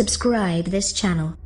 subscribe this channel.